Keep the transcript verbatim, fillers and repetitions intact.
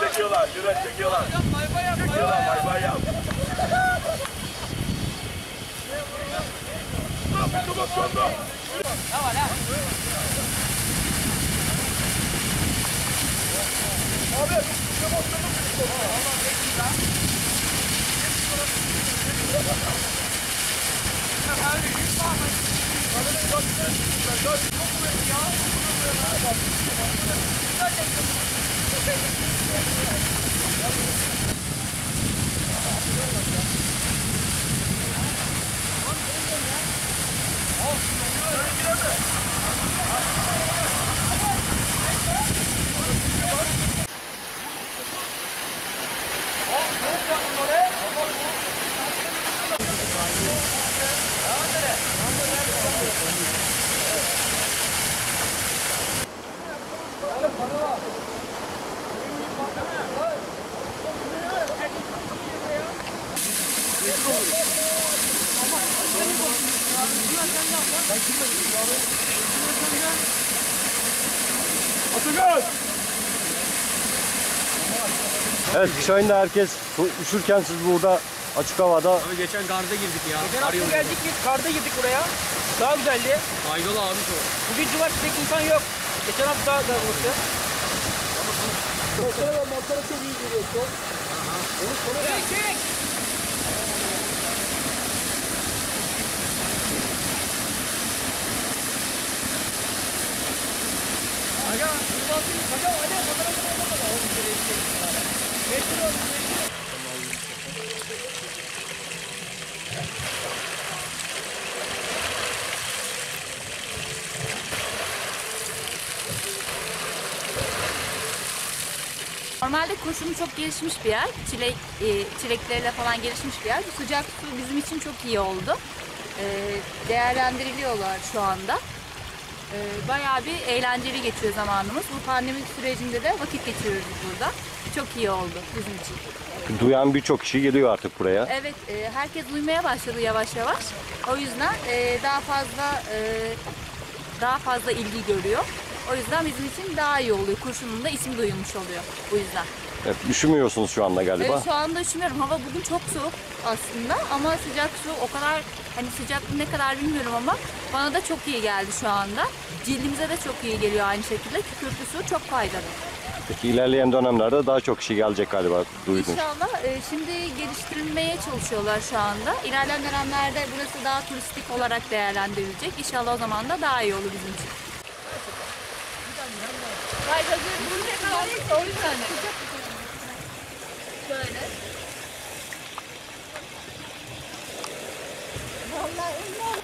çekiyorlar, yürek çekiyorlar. Çekiyorlar, bay bay yap. Tomat sondu. Ne var lan? Abi, tomat sondu. Allah'ım ne güzel. Ya abi, hiç varmış. Abi, çok güzel. Çok güzel ya. Evet, Kışay'ında herkes üşürken siz burada açık havada. Abi geçen garda girdik ya. Geçen hafta geldik biz, garda girdik buraya. Daha güzeldi. Faydalı abi şu. Bugün cumartesi pek insan yok. Geçen hafta daha garmıştı. Motora ve motora çok iyi giriyorsun. Çek çek. Aga, yuvasın. Aga, hadi motora motora motora. Oğlum şöyle çek. Meşhur oldu, meşhur. Normalde Kurşunlu çok gelişmiş bir yer, çilek, çilekleriyle falan gelişmiş bir yer. Bu sıcak su bizim için çok iyi oldu. Değerlendiriliyorlar şu anda. Bayağı bir eğlenceli geçiyor zamanımız. Bu pandemi sürecinde de vakit geçiriyoruz burada. Çok iyi oldu bizim için. Duyan birçok kişi geliyor artık buraya. Evet, herkes duymaya başladı yavaş yavaş. O yüzden daha fazla daha fazla ilgi görüyor. O yüzden bizim için daha iyi oluyor. Kurşunlu'nun da ismi duyulmuş oluyor. Bu yüzden. Evet, üşümüyorsunuz şu anda galiba. Evet, şu anda üşümüyorum. Hava bugün çok soğuk aslında ama sıcak su o kadar, hani sıcaklığı ne kadar bilmiyorum ama bana da çok iyi geldi şu anda. Cildimize de çok iyi geliyor aynı şekilde. Kükürtlü su çok faydalı. Peki ilerleyen dönemlerde daha çok kişi gelecek galiba. Duydum. İnşallah. Şimdi geliştirilmeye çalışıyorlar şu anda. İlerleyen dönemlerde burası daha turistik olarak değerlendirilecek. İnşallah o zaman da daha iyi olur bizim için. Hayır, bunu ne kadar iyi, o yüzden. Şöyle. Vallahi